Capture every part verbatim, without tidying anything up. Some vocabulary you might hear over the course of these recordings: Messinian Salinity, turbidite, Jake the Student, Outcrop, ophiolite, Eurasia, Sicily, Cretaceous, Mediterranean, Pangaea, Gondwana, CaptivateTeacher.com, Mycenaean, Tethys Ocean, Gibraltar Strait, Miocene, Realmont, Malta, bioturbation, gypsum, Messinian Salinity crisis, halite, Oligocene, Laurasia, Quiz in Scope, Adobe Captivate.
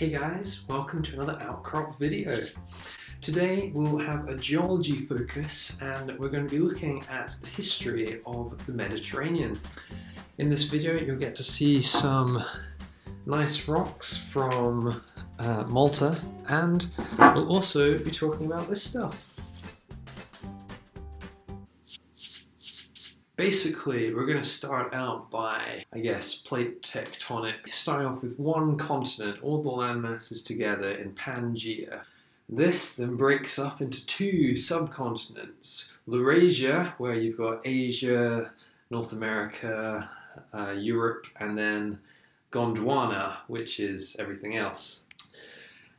Hey guys, welcome to another Outcrop video. Today we'll have a geology focus and we're going to be looking at the history of the Mediterranean. In this video you'll get to see some nice rocks from uh, Malta, and we'll also be talking about this stuff. Basically we're going to start out by, I guess, plate tectonic, starting off with one continent, all the landmasses together in Pangaea. This then breaks up into two subcontinents, Laurasia, where you've got Asia, North America, uh, Europe, and then Gondwana, which is everything else.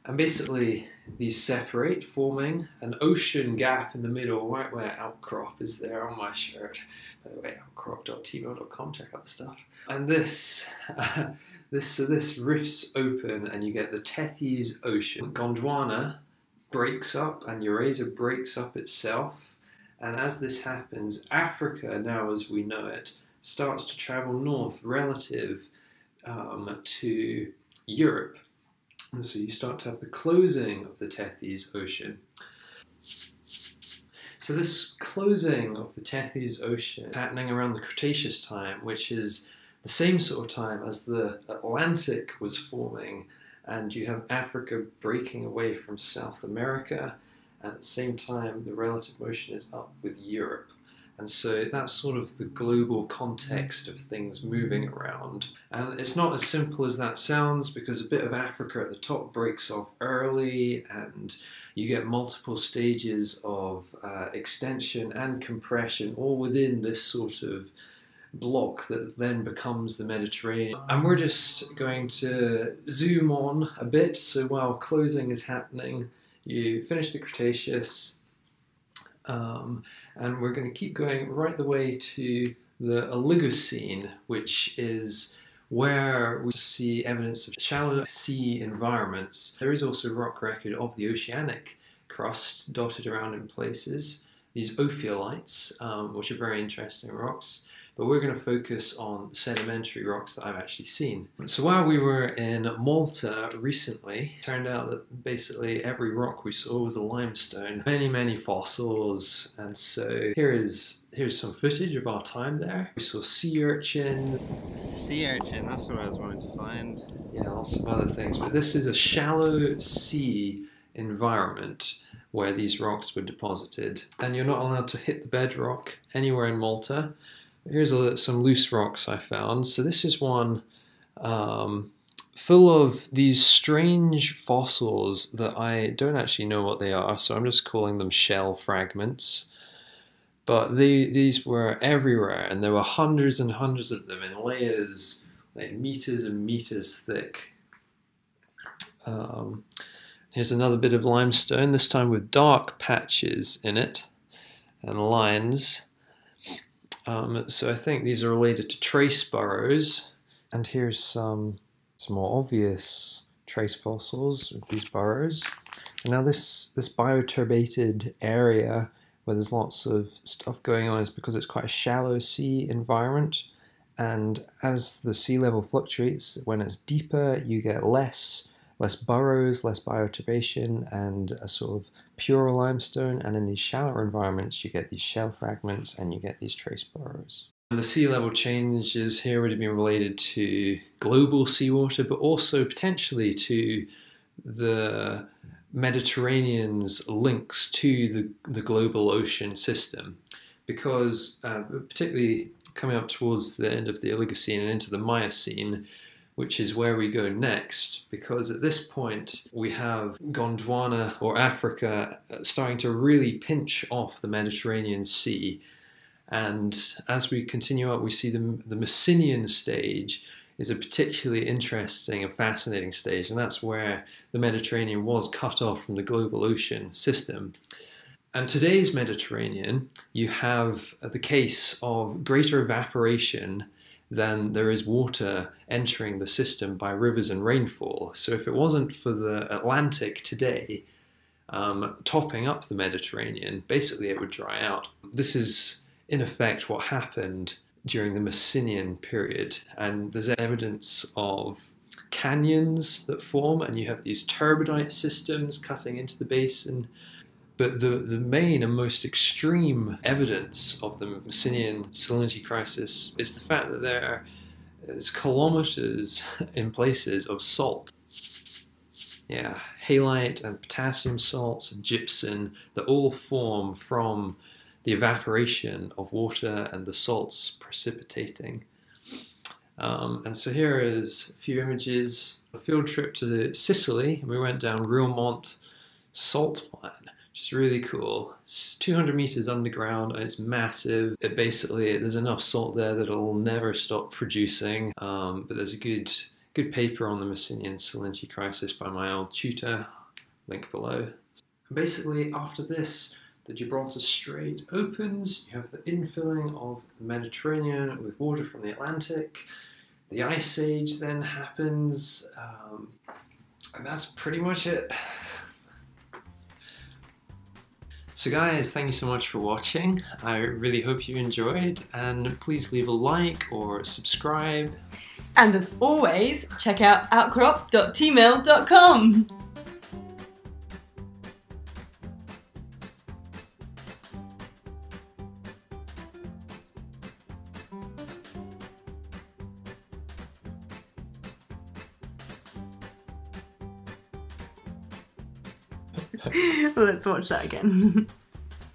And basically these separate, forming an ocean gap in the middle, right where Outcrop is there on my shirt. By the way, outcrop dot t mail dot com, check out the stuff. And this, uh, this, so this rifts open and you get the Tethys Ocean. Gondwana breaks up and Eurasia breaks up itself. And as this happens, Africa, now as we know it, starts to travel north relative um, to Europe. And so you start to have the closing of the Tethys Ocean. So this closing of the Tethys Ocean is happening around the Cretaceous time, which is the same sort of time as the Atlantic was forming, and you have Africa breaking away from South America, and at the same time the relative motion is up with Europe. And so that's sort of the global context of things moving around. And it's not as simple as that sounds, because a bit of Africa at the top breaks off early and you get multiple stages of uh, extension and compression all within this sort of block that then becomes the Mediterranean. And we're just going to zoom on a bit. So while closing is happening, you finish the Cretaceous, Um, and we're going to keep going right the way to the Oligocene, which is where we see evidence of shallow sea environments. There is also rock record of the oceanic crust dotted around in places, these ophiolites, um, which are very interesting rocks. But we're going to focus on sedimentary rocks that I've actually seen. So while we were in Malta recently, it turned out that basically every rock we saw was a limestone. Many, many fossils. And so here is here's some footage of our time there. We saw sea urchin. Sea urchin, that's what I was wanting to find. Yeah, lots of other things. But this is a shallow sea environment where these rocks were deposited. And you're not allowed to hit the bedrock anywhere in Malta. Here's a, some loose rocks I found. So this is one um, full of these strange fossils that I don't actually know what they are, so I'm just calling them shell fragments. But they, these were everywhere, and there were hundreds and hundreds of them in layers, like meters and meters thick. Um, here's another bit of limestone, this time with dark patches in it and lines. Um, so I think these are related to trace burrows, and here's some, some more obvious trace fossils of these burrows. And now this, this bioturbated area where there's lots of stuff going on is because it's quite a shallow sea environment, and as the sea level fluctuates, when it's deeper you get less, less burrows, less bioturbation, and a sort of pure limestone, and in these shallower environments you get these shell fragments and you get these trace burrows. And the sea level changes here would have been related to global seawater, but also potentially to the Mediterranean's links to the, the global ocean system, because uh, particularly coming up towards the end of the Oligocene and into the Miocene, which is where we go next, because at this point we have Gondwana, or Africa, starting to really pinch off the Mediterranean Sea. And as we continue up, we see the, the Messinian stage is a particularly interesting and fascinating stage, and that's where the Mediterranean was cut off from the global ocean system. And today's Mediterranean, you have the case of greater evaporation then there is water entering the system by rivers and rainfall. So if it wasn't for the Atlantic today um, topping up the Mediterranean, basically it would dry out. This is in effect what happened during the Mycenaean period, and there's evidence of canyons that form, and you have these turbidite systems cutting into the basin. But the, the main and most extreme evidence of the Messinian salinity crisis is the fact that there is kilometers in places of salt. Yeah, halite and potassium salts and gypsum that all form from the evaporation of water and the salts precipitating. Um, and so here is a few images. A field trip to Sicily, and we went down Realmont salt mine, which is really cool. It's two hundred meters underground and it's massive. It basically, there's enough salt there that it'll never stop producing. Um, but there's a good, good paper on the Messinian salinity crisis by my old tutor, link below. And basically, after this, the Gibraltar Strait opens, you have the infilling of the Mediterranean with water from the Atlantic, the Ice Age then happens, um, and that's pretty much it. So guys, thank you so much for watching. I really hope you enjoyed, and please leave a like or subscribe. And as always, check out outcrop dot t mail dot com. Let's watch that again.